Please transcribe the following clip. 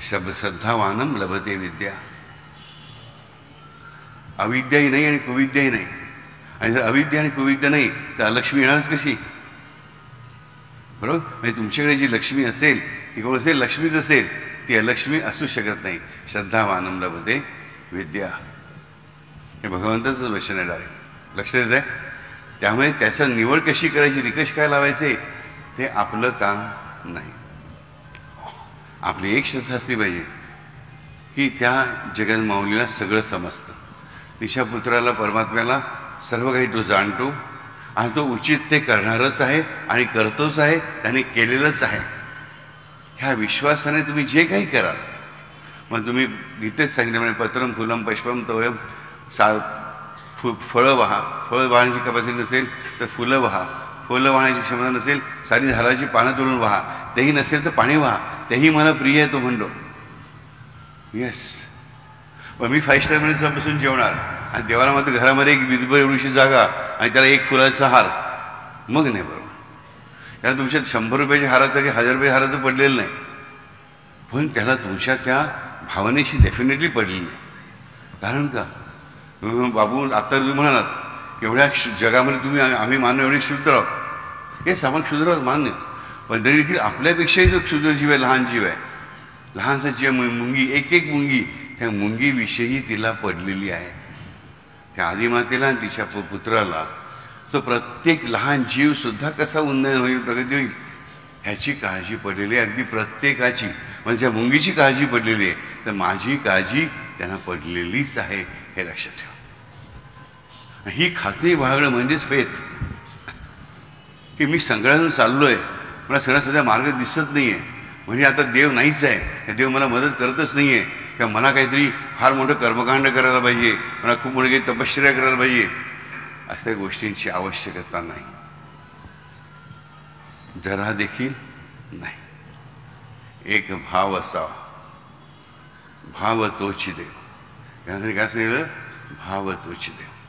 Sabbasadhavanam labhate vidya. Avidya nahi and kuvidya nahi. And avidya and kuvidya nahi. Ta Lakshmi has kashi. Bro, I tumchakade Lakshmi asel. He goes say Lakshmi is a sale. The Lakshmi asu shakat nahi. Shadhavanam labhate vidya. Bhagavanta's version is direct. Lakshmi is there. त्यामुळे त्याचा निवड कशी करायची निकष काय लावायचे ते आपलं काम नाही आपली एक श्रद्धा असली पाहिजे की त्या जगन्माऊलीला सगळं समजतं ऋषभपुत्राला परमात्म्याला सर्व काही तो जाणतो आणि तो उचित ते करणारच आहे आणि करतोच आहे त्याने केलेलंच आहे ह्या विश्वासाने तुम्ही जे काही कराल मग तुम्ही गीतेत सांगितल्याप्रमाणे पत्रम फुलम पुष्पम तोयम फळ वाहा फळ वाहण्याची कॅपॅसिटी नसेल तर फुलं वाहा फुलं वाहण्याची क्षमता नसेल सारी झाडाची पानं तोडून वाहा तेही नसेल तर पाणी वाहा तेही मला प्रिय आहे तो म्हणलो येस पण मी 5 स्टार मध्ये बसून जेवणार आणि देवाला मात्र घरामध्ये एक विधभर एवढीशी जागा आणि त्याला एक फुलाचा हार मग नाही बरोबर त्याला तुमच्या 100 रुपयाच्या हाराचं की 1000 रुपये हाराचं पडलेलं नाही पण त्याला तुमच्या त्या भावनेशी डेफिनेटली पडलेलं नाही कारण का बाबू आता तुम्ही म्हणालात एवढ्या जगामध्ये तुम्ही आम्ही मानव एवढे क्षुद्र आहोत हे सामान्य क्षुद्र मान्य पण तरी देखील आपल्यापेक्षाही जो क्षुद्र जीव आहे लहान जीव आहे लहानसा जीव मुंगी एक मुंगी त्या मुंगीविषयी तिला पडलेली आहे त्या आदिमातेला आणि तिच्या पुत्राला तो प्रत्येक लहान जीवसुद्धा कसा उन्नयन होईल प्रगती होईल ह्याची काळजी पडलेली आहे अगदी प्रत्येकाची म्हणजे त्या मुंगीची काळजी पडलेली आहे तर माझी काळजी त्यांना पडलेलीच आहे हे लक्षात ठेवा ही खात्री बाळगणं म्हणजेच फेथ की मी संकटातून चाललो आहे मला सगळा सध्या मार्ग दिसत नाही आहे म्हणजे आता देव नाहीच आहे देव मला मदत करतच नाही आहे किंवा मला काहीतरी फार मोठं कर्मकांड करायला पाहिजे मला खूप मोठी काही तपश्चर्या करायला पाहिजे अशा गोष्टींची आवश्यकता नाही जरा देखील नाही एक भाव असावा भाव तोची देव यानंतर काय सांगितलं भाव तोची देव